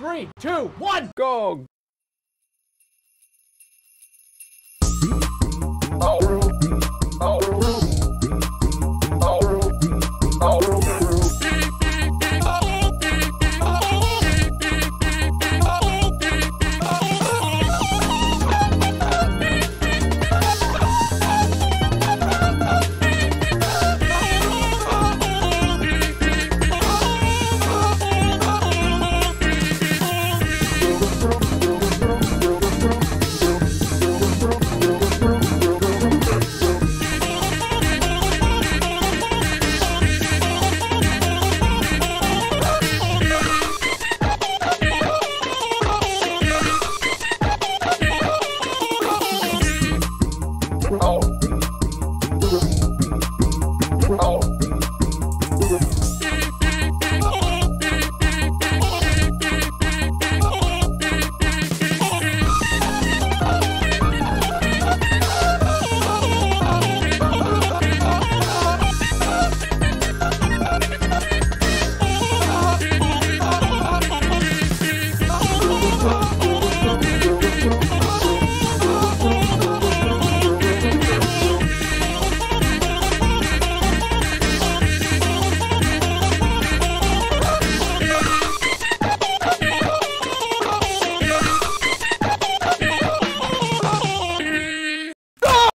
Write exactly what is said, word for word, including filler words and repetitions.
three, two, one, go!